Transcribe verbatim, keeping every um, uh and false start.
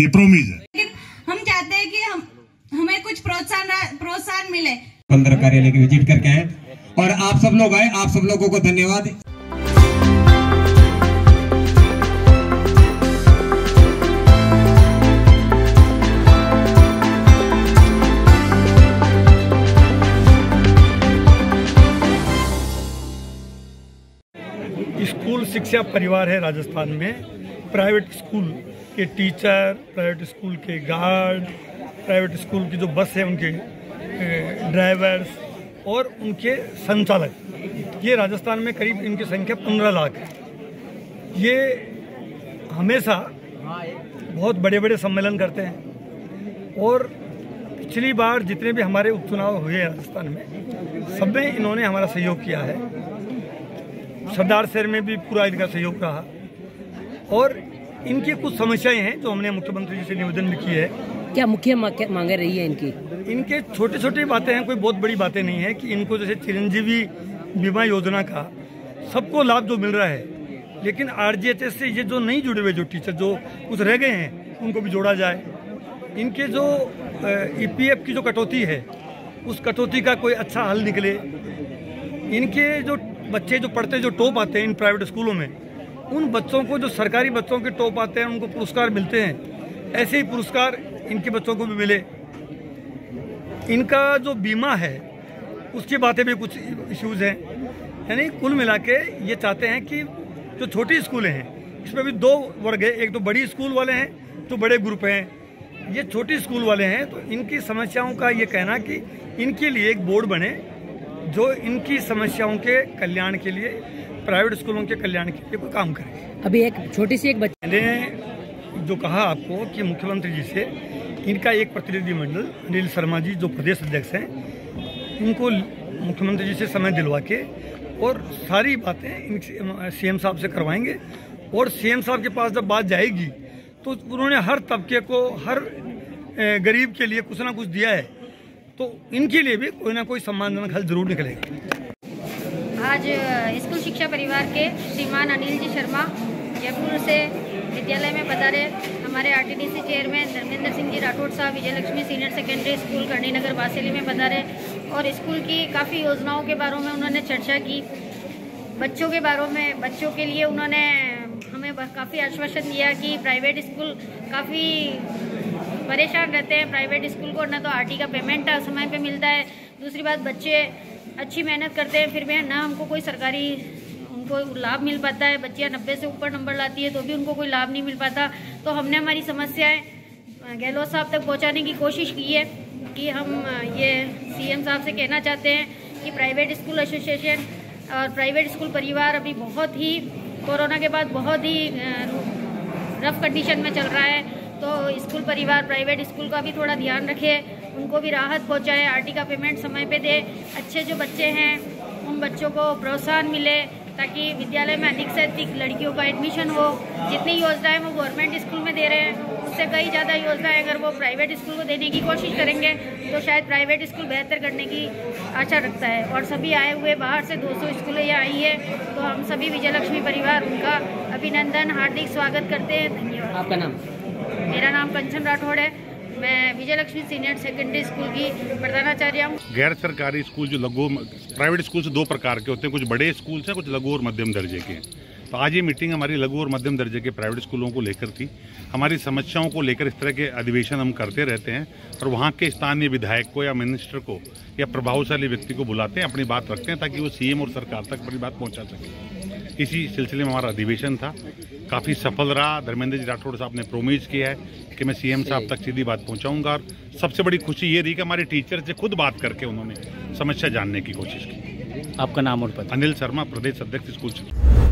ये प्रोमिस है। लेकिन हम चाहते हैं कि हम हमें कुछ प्रोत्साहन प्रोत्साहन मिले। पंद्रह कार्यालय की विजिट करके आए और आप सब लोग आए, आप सब लोगों को धन्यवाद। स्कूल शिक्षा परिवार है राजस्थान में। प्राइवेट स्कूल के टीचर, प्राइवेट स्कूल के गार्ड, प्राइवेट स्कूल की जो बस है उनके ड्राइवर्स और उनके संचालक, ये राजस्थान में करीब इनकी संख्या पंद्रह लाख है। ये हमेशा बहुत बड़े बड़े सम्मेलन करते हैं और पिछली बार जितने भी हमारे उपचुनाव हुए राजस्थान में सब में इन्होंने हमारा सहयोग किया है। सरदार शहर में भी पूरा इनका सहयोग रहा और इनकी कुछ समस्याएं हैं जो हमने मुख्यमंत्री जी से निवेदन भी किया है। क्या मुख्य मांगे रही है इनकी? इनके छोटे छोटे बातें हैं, कोई बहुत बड़ी बातें नहीं है कि इनको जैसे चिरंजीवी बीमा योजना का सबको लाभ जो मिल रहा है, लेकिन आरजीएचएस से ये जो नहीं जुड़े हुए जो टीचर जो कुछ रह गए हैं उनको भी जोड़ा जाए। इनके जो ईपीएफ की जो कटौती है उस कटौती का कोई अच्छा हल निकले। इनके जो बच्चे जो पढ़ते जो टॉप आते हैं इन प्राइवेट स्कूलों में, उन बच्चों को जो सरकारी बच्चों के टॉप आते हैं उनको पुरस्कार मिलते हैं, ऐसे ही पुरस्कार इनके बच्चों को भी मिले। इनका जो बीमा है उसकी बातें भी कुछ इश्यूज हैं, यानी कुल मिला के ये चाहते हैं कि जो छोटी स्कूलें हैं इसमें भी दो वर्ग है, एक तो बड़ी स्कूल वाले हैं तो बड़े ग्रुप हैं, ये छोटी स्कूल वाले हैं। तो इनकी समस्याओं का ये कहना कि इनके लिए एक बोर्ड बने जो इनकी समस्याओं के कल्याण के लिए, प्राइवेट स्कूलों के कल्याण के लिए कोई काम करें। अभी एक छोटी सी एक बच्चे ने जो कहा आपको कि मुख्यमंत्री जी से इनका एक प्रतिनिधिमंडल अनिल शर्मा जी जो प्रदेश अध्यक्ष हैं इनको मुख्यमंत्री जी से समय दिलवा के और सारी बातें इन सीएम साहब से करवाएंगे और सीएम साहब के पास जब बात जाएगी तो उन्होंने हर तबके को, हर गरीब के लिए कुछ ना कुछ दिया है, तो इनके लिए भी कोई ना कोई सम्मानजनक हल जरूर निकलेगा। आज स्कूल शिक्षा परिवार के श्रीमान अनिल जी शर्मा जयपुर से विद्यालय में पधारे। हमारे आरटीडीसी चेयरमैन धर्मेंद्र सिंह जी राठौड़ साहब Vijayalakshmi senior secondary school Karni Nagar Baseli में पधारे और स्कूल की काफ़ी योजनाओं के बारे में उन्होंने चर्चा की। बच्चों के बारे में, बच्चों के लिए उन्होंने हमें काफ़ी आश्वासन दिया कि प्राइवेट स्कूल काफ़ी परेशान रहते हैं। प्राइवेट स्कूल को ना तो आरटी का पेमेंट समय पे मिलता है, दूसरी बात बच्चे अच्छी मेहनत करते हैं फिर भी ना हमको कोई सरकारी उनको लाभ मिल पाता है। बच्चियाँ नब्बे से ऊपर नंबर लाती है तो भी उनको कोई लाभ नहीं मिल पाता। तो हमने हमारी समस्याएं गहलोत साहब तक पहुँचाने की कोशिश की है कि हम ये सीएम साहब से कहना चाहते हैं कि प्राइवेट स्कूल एसोसिएशन और प्राइवेट स्कूल परिवार अभी बहुत ही कोरोना के बाद बहुत ही रफ कंडीशन में चल रहा है, तो स्कूल परिवार प्राइवेट स्कूल का भी थोड़ा ध्यान रखे, उनको भी राहत पहुंचाए, आरटी का पेमेंट समय पे दे। अच्छे जो बच्चे हैं उन बच्चों को प्रोत्साहन मिले ताकि विद्यालय में अधिक से अधिक लड़कियों का एडमिशन हो। जितनी योजनाएं वो गवर्नमेंट स्कूल में दे रहे हैं उससे कई ज़्यादा योजनाएं अगर वो प्राइवेट स्कूल को देने की कोशिश करेंगे तो शायद प्राइवेट स्कूल बेहतर करने की आशा रखता है। और सभी आए हुए बाहर से दो सौ स्कूलें यहाँ आई है, तो हम सभी विजयलक्ष्मी परिवार उनका अभिनंदन हार्दिक स्वागत करते हैं। धन्यवाद। आपका नाम? मेरा नाम कंचन राठौड़ है, मैं विजयलक्ष्मी सीनियर सेकेंडरी स्कूल की प्रधानाचार्य हूँ। गैर सरकारी स्कूल जो लघु प्राइवेट स्कूल से दो प्रकार के होते हैं, कुछ बड़े स्कूल हैं, कुछ लघु और मध्यम दर्जे के हैं। तो आज ये मीटिंग हमारी लघु और मध्यम दर्जे के प्राइवेट स्कूलों को लेकर थी। हमारी समस्याओं को लेकर इस तरह के अधिवेशन हम करते रहते हैं और वहाँ के स्थानीय विधायक को या मिनिस्टर को या प्रभावशाली व्यक्ति को बुलाते हैं, अपनी बात रखते हैं ताकि वो सीएम और सरकार तक अपनी बात पहुँचा सके। इसी सिलसिले में हमारा अधिवेशन था, काफ़ी सफल रहा। धर्मेंद्र जी राठौड़ साहब ने प्रोमिस किया है कि मैं सीएम साहब तक सीधी बात पहुंचाऊंगा और सबसे बड़ी खुशी ये रही कि हमारे टीचर से खुद बात करके उन्होंने समस्या जानने की कोशिश की। आपका नाम? और पता? अनिल शर्मा, प्रदेश अध्यक्ष स्कूल।